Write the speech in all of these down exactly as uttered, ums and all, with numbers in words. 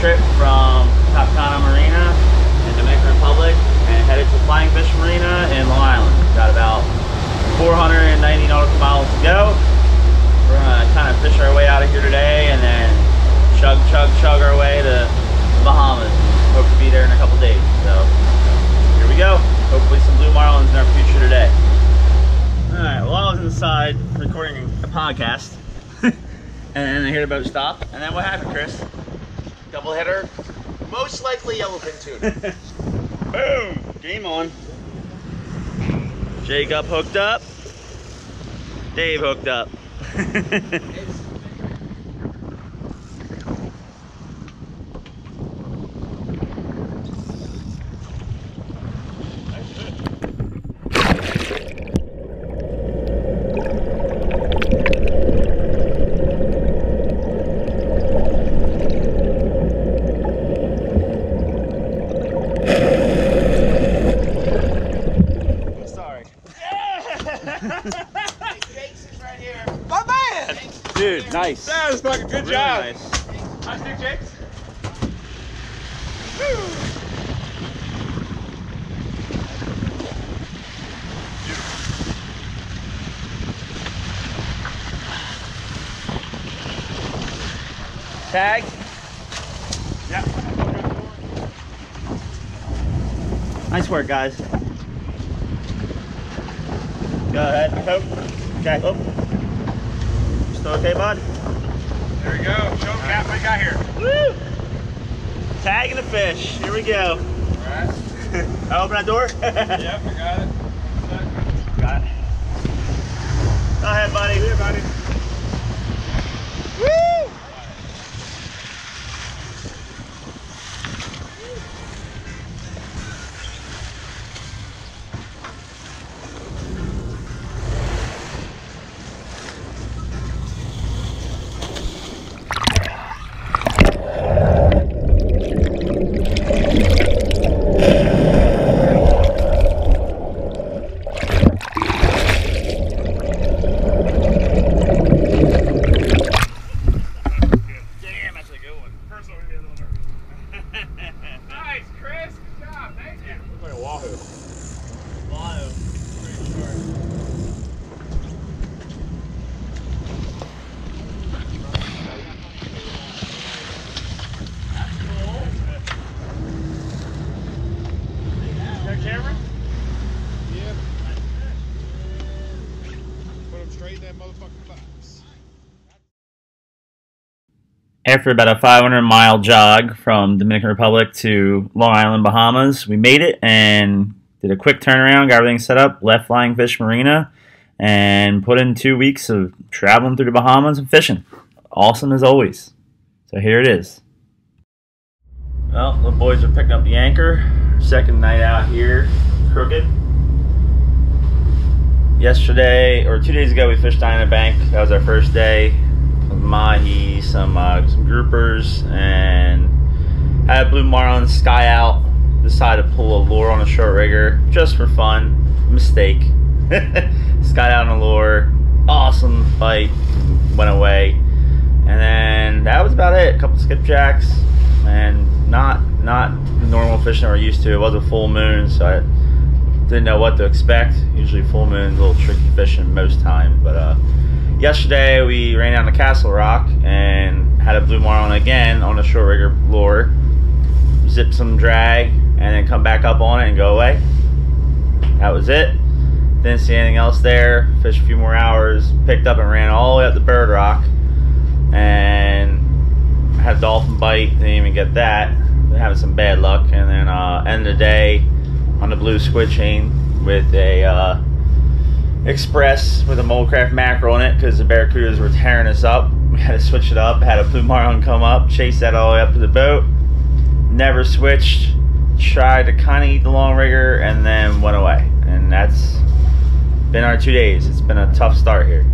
trip from Castle Marina in Dominican Republic and headed to Flying Fish Marina in Long Island. We've got about four hundred ninety nautical miles to go. We're gonna kind of fish our way out of here today and then chug, chug, chug our way to the Bahamas. Hope to be there in a couple days. So here we go. Hopefully some blue marlins in our future today. All right. Well, I was inside recording a podcast, and then I hear the boat stop. And then what happened, Chris? Double header, most likely yellowfin tuna. Boom! Game on. Jacob hooked up. Dave hooked up. Dude, nice. That was fucking good really job. Nice. Nice stick, Jakes. Woo. Tag. Yeah. Nice work, guys. Go ahead, Hope. Okay. Oh. Okay, bud. There we go. Show them, Cap, what you got here. Woo! Tagging the fish. Here we go. All right. I open that door? Yep, I got it. Got it. Go ahead, buddy. Here, buddy. Woo! After about a five hundred mile jog from Dominican Republic to Long Island, Bahamas, we made it and did a quick turnaround, got everything set up, left Flying Fish Marina, and put in two weeks of traveling through the Bahamas and fishing. Awesome as always. So here it is. Well, the boys are picking up the anchor. Second night out here, crooked. Yesterday, or two days ago, we fished Diamond Bank. That was our first day. Mahi, some uh, some groupers, and had a blue marlin sky out. Decided to pull a lure on a short rigger just for fun. Mistake. Sky out on a lure. Awesome bite. Went away. And then that was about it. A couple skipjacks, and not not the normal fishing we're used to. It was a full moon, so I didn't know what to expect. Usually full moon's a little tricky fishing most times, but uh. Yesterday we ran down to Castle Rock and had a blue marlin again on a short rigger lure, zip some drag, and then come back up on it and go away. That was it. Didn't see anything else there. Fished a few more hours, picked up and ran all the way up to Bird Rock, and had a dolphin bite. Didn't even get that. Having some bad luck, and then uh, end of the day on the blue squid chain with a. Uh, Express with a Moldcraft mackerel in it because the barracudas were tearing us up. We had to switch it up. Had a blue marlin come up, chase that all the way up to the boat. Never switched. Tried to kind of eat the long rigger and then went away. And that's been our two days. It's been a tough start here.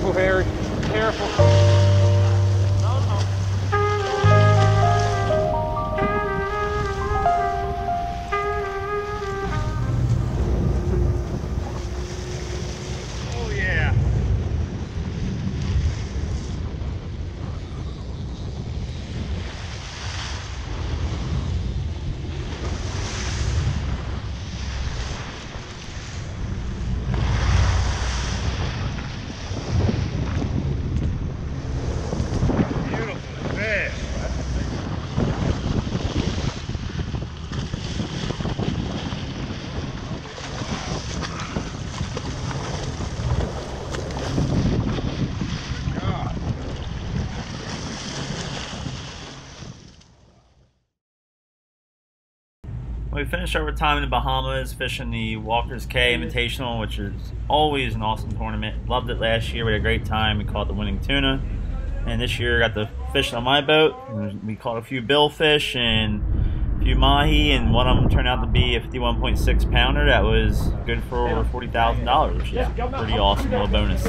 Careful, Harry. Careful. No, no. Oh, yeah. We finished our time in the Bahamas fishing the Walker's Cay Invitational, which is always an awesome tournament. Loved it last year. We had a great time. We caught the winning tuna. And this year I got to fish on my boat. And we caught a few billfish and a few mahi, and one of them turned out to be a fifty-one point six pounder. That was good for over forty thousand dollars, which is pretty awesome little bonus.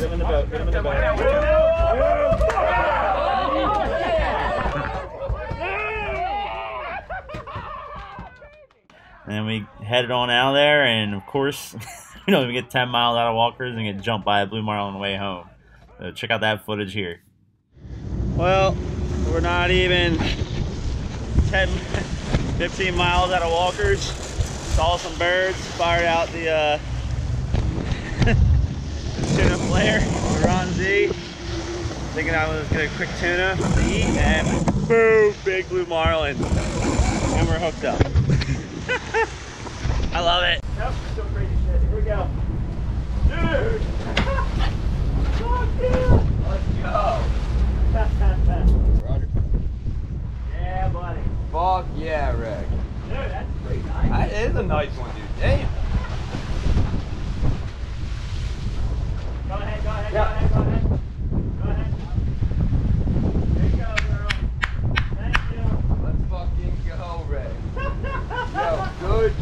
And we headed on out of there, and of course, we don't even get ten miles out of Walker's and get jumped by a blue marlin on the way home. So check out that footage here. Well, we're not even ten, fifteen miles out of Walker's. Saw some birds, fired out the uh, tuna flare, the Ronzi. Thinking I was gonna get a quick tuna to eat, and boom, big blue marlin. And we're hooked up. I love it. Nope, still crazy shit. Here we go. Dude! Fuck you! Let's go! Roger. Yeah, buddy. Fuck yeah, Rick. Dude, that's pretty nice. That is a nice one, dude. Damn. Go ahead, go ahead, yep. Go ahead, go ahead. Good